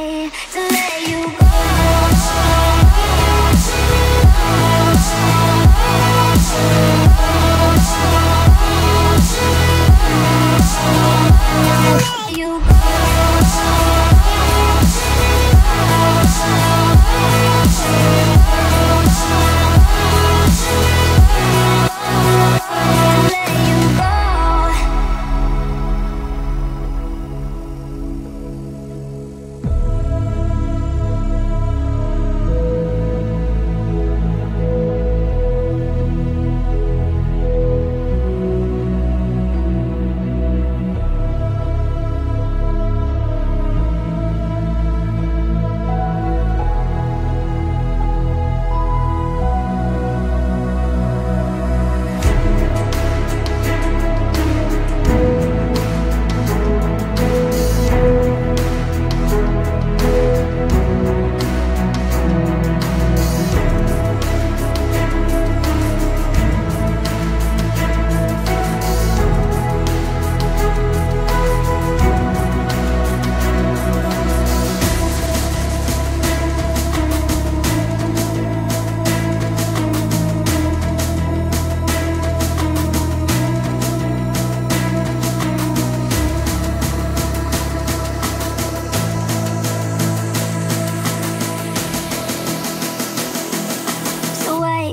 try to let you go. Let you go.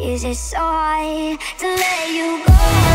Is it so hard to let you go?